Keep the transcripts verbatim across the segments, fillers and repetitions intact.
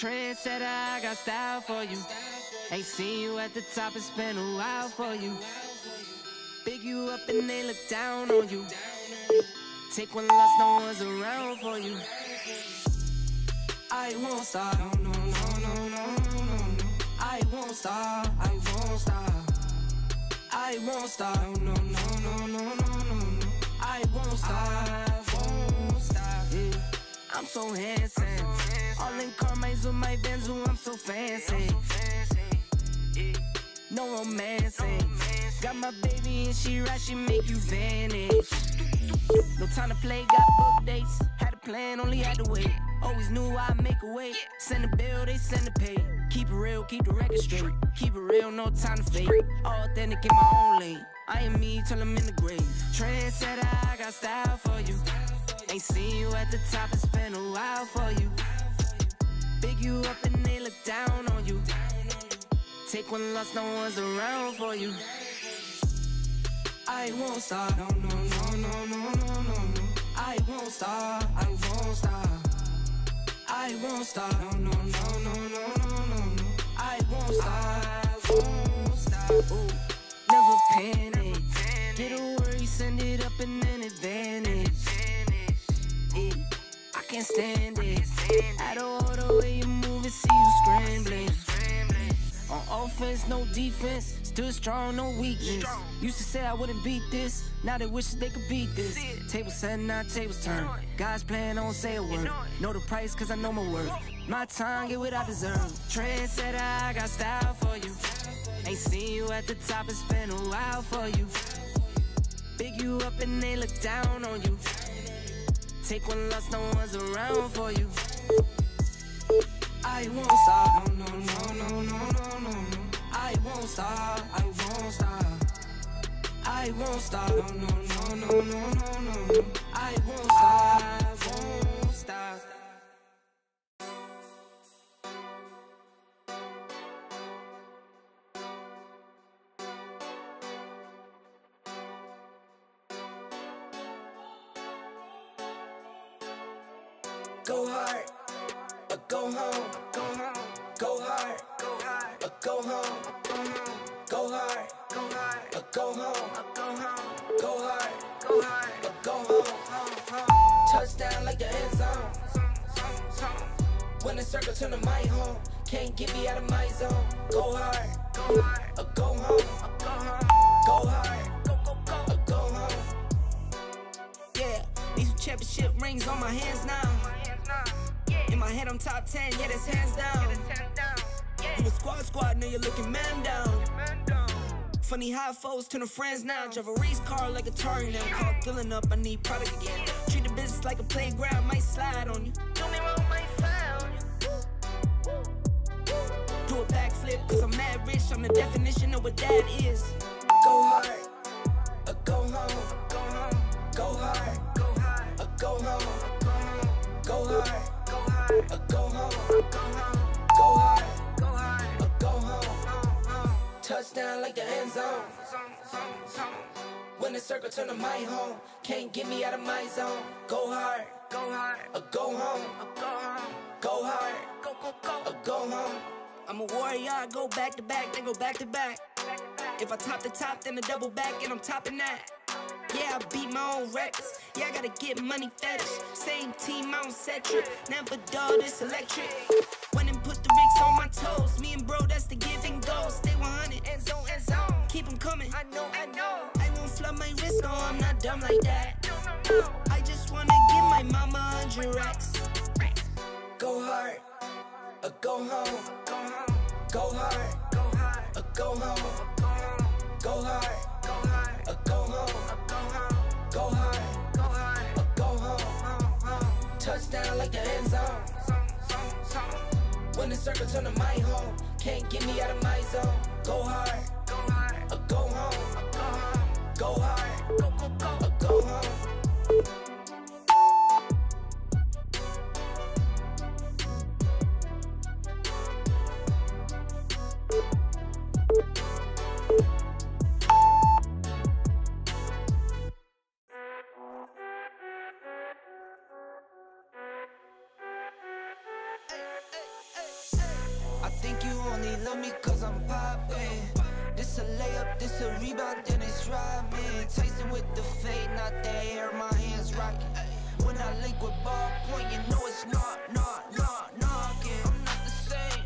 trendsetter, I got style for you. Ain't seen you at the top, it's been a while for you. Big you up and they look down on you. Take one loss, no one's around for you. I won't stop, no, no, no, no, no, no. I won't stop, I won't stop. I won't stop, no, no, no, no, no, no. I won't stop, I won't stop. Yeah. I'm so handsome, all in Carmines with my Benz, I'm so fancy. No romancing, got my baby and she right, she make you vanish. No time to play, got book dates. Had a plan, only had to wait. Always knew I'd make a way. Send a bill, they send a pay. Keep it real, keep the record straight. Keep it real, no time to fake. Authentic in my own lane. I am me till I'm in the grave. Trendsetter, I got style for you. Ain't seen you at the top, it's been a while for you. Big you up and they look down on you. Take one loss, no one's around for you. I won't stop, no, no, no, no, no, no, no. I won't stop, I won't stop. I won't stop, no, no, no, no, no, no, no, no. I won't stop, I won't stop. Ooh. Never panic, get a worry, send it up and then it vanish. Yeah. I can't stand it at all, the way you move it, see you scrambling. On offense, no defense, still strong, no weakness. Strong. Used to say I wouldn't beat this, now they wish they could beat this. Table set, now tables turn. God's plan, don't say a word. Know the price, cause I know my worth. My time, get what I deserve. Trendsetter, I got style for you. Ain't seen you at the top, it's been a while for you. Big you up and they look down on you. Take one loss, no one's around for you. I won't stop, no, no, no, no, no, no, no. I won't stop, I won't stop. I won't stop, no, no, no, no, no, no, no. I won't stop, I won't stop. Go hard, but go home. Go home. Go hard, go hard, but go home. Go hard, go hard, but go home. Go home. Go hard, go hard, but go home. Touchdown like the end zone. When the circle turn to my home, can't get me out of my zone. Go hard, go hard, but go home. Go hard, but go home. Yeah, these championship rings on my hands now. In my head I'm top ten, yeah, that's hands down. You a squad squad, now you're looking man down. Funny how foes turn to friends now. Drive a race car like a Atari now. Call filling up, I need product again. Treat the business like a playground, might slide on you. Do me wrong, might slide on you. Do a backflip, cause I'm mad rich. I'm the definition of what that is. Go hard, or go home. Go hard, or go home. Go hard, go hard, or go home. Go hard, go hard, or go home. Touchdown like the end zone. When the circle turn to my home, can't get me out of my zone. Go hard, go hard, or go home. Go hard, or go home. I'm a warrior, I go back to back, then go back to back. If I top the top, then I double back, and I'm topping that. Yeah, I beat my own records. Yeah, I gotta get money fetish. Same team, I don't set you. Never dull, this electric. When and put the rigs on my toes. Me and bro, that's the give and go. Stay one hundred, end zone, end zone. Keep them coming, I know, I know. I won't flood my wrist, no, I'm not dumb like that. No, no, no. I just wanna give my mama one hundred racks. Go hard, or go home. Go hard, or go home. Go hard, or go home. Go hard, go hard, or go home. Touchdown like the end zone. When the circle turn to my home, can't get me out of my zone. Go hard, go hard, or go home. Go hard, go go go, or go home. Hey, hey. love me cause I'm poppin'. This a layup, this a rebound, then it's robbin'. Tyson with the fade, not the air, my hands rockin'. When I link with ballpoint, you know it's not, not, not, knockin'. I'm not the same,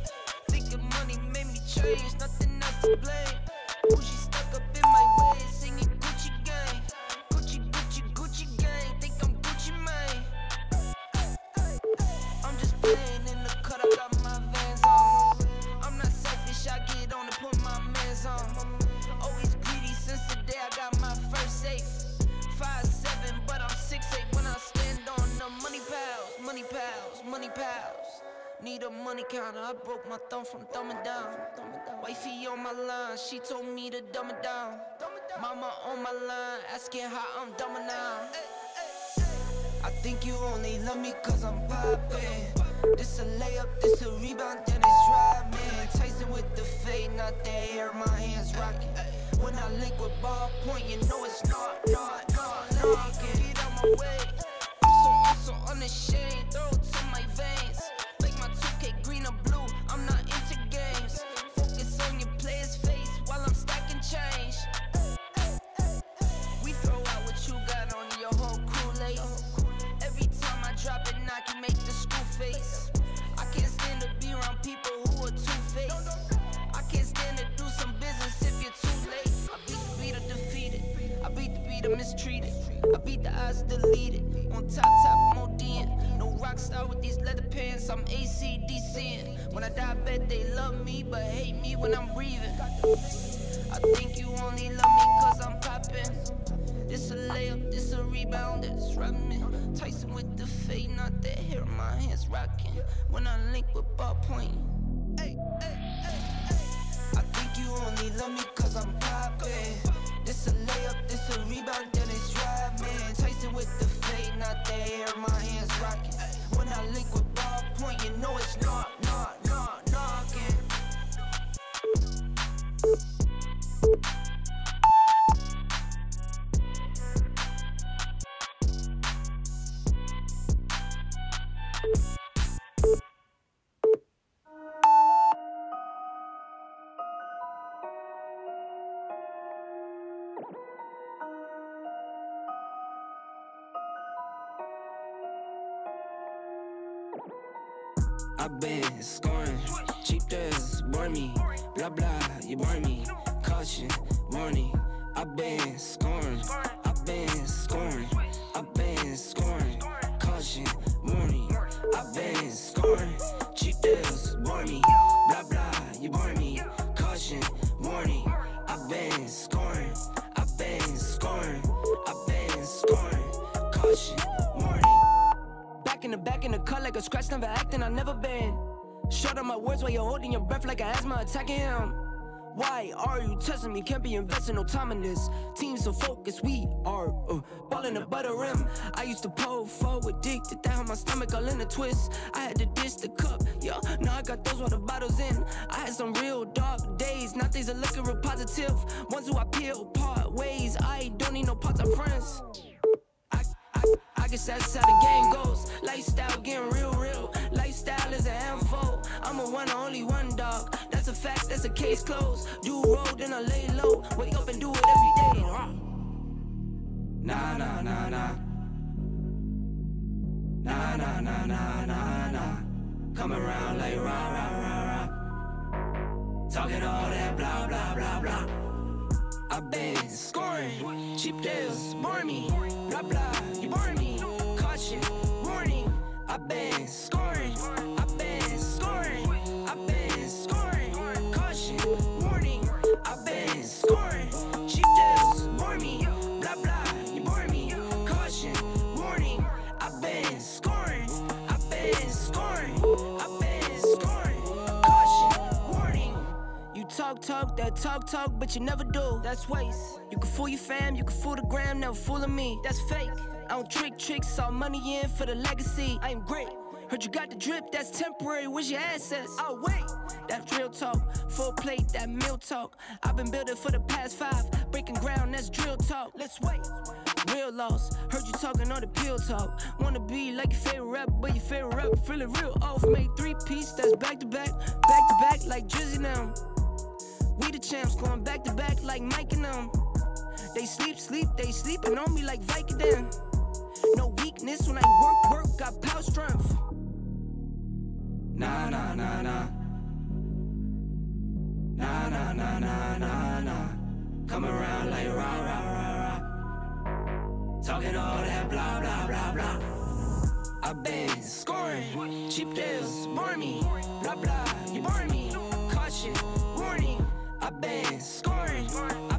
thinking money made me change, nothing else to blame. Gucci stuck up in my way, singing Gucci gang. Gucci, Gucci, Gucci gang, think I'm Gucci Mane. I'm just playing in the cut, I got my Vans on. I'm not selfish, I get on and put my mans on. Always greedy since the day I got my first safe. Five seven, but I'm six eight when I stand on the money pals. Money pals, money pals. Need a money counter, I broke my thumb from thumbing down. Wifey on my line, she told me to dumb it down. Mama on my line, asking how I'm dumbing down. I think you only love me cause I'm poppin'. This a layup, this a rebound, then it's robbin'. Tyson with the fade, not the air, my hands rockin'. When I link with ballpoint, you know it's not, not, not, knockin'. Get out my way, I'm so, I'm so unashamed, throw it to my veins. Mistreated, I beat the odds, deleted. On top, top, more D N. No rock star with these leather pants, I'm A C D C. When I die, I bet they love me, but hate me when I'm breathing. I think you only love me cause I'm poppin'. This a layup, this a rebound, that's robbin'. Tyson with the fade, not that hair, my hands rockin'. When I link with ballpoint, ay, ay, ay, ay. I think you only love me cause I'm poppin'. This a layup, this a rebound, then it's robbin'. Tyson with the fade, not the air, my hands rockin'. When I link with ballpoint, you know it's not, not, not, knockin'. I've been scoring, cheap does bore me, blah blah, you bore me, caution, warning. I've been scoring, I've been scoring, I've been scoring, caution, warning. I've been scoring, cheap does bore me, blah blah, you bore me, caution, warning. I've been scoring, I've been scoring, I've been scoring, caution, warning. Back in the back in the cut like a scratch, never acting, I never been. Short on my words while you're holding your breath like an asthma attacking him. Why are you testing me? Can't be investing no time in this. Teams so focused, we are uh, balling above the rim. I used to pull forward, addicted, that had my stomach all in a twist. I had to dish the cup, yeah, now I got those while the bottle's in. I had some real dark days, now things are looking real positive. Ones who I peel part ways, I don't need no parts of friends. I guess that's how the game goes. Lifestyle getting real, real. Lifestyle is a handful. I'm a one, only one dog. That's a fact, that's a case closed. Do road, then I lay low. Wake up and do it every day. Nah, nah, nah, nah. Nah, nah, nah, nah, nah, nah. Come around like rah, rah, rah, rah. Talking all that blah, blah, blah, blah. I've been scoring. Cheap deals, bore me. Blah, blah, you bore me. Caution, warning. I've been scoring. I've been scoring. I've been scoring. Caution, warning. I've been scoring. Cheap deals, bore me. Blah, blah, you bore me. Caution, warning. I've been scoring. I've been scoring. I've been scoring. Caution, warning. You talk, talk, that talk, talk, but you never do. That's waste. You can fool your fam, you can fool the gram, never fooling me. That's fake. I don't trick tricks, all money in for the legacy. I ain't great. Heard you got the drip, that's temporary, where's your assets? Oh wait, that's real talk, full plate, that meal talk. I've been building for the past five, breaking ground, that's drill talk. Let's wait, real loss, heard you talking all the pill talk. Wanna be like your favorite rapper, but your favorite rapper feeling real off. Made three piece, that's back to back, back to back like Drizzy now. We the champs, going back to back like Mike and them. They sleep, sleep, they sleeping on me like Vicodin. No weakness when I work, work, got power strength. Nah, nah, nah, nah. Nah, nah, nah, nah, nah, nah. Come around like rah, rah, rah, rah. Talking all that blah, blah, blah, blah. I've been scoring, cheap deals, bore me. Blah, blah, you bore me. Caution, warning. I've been scoring.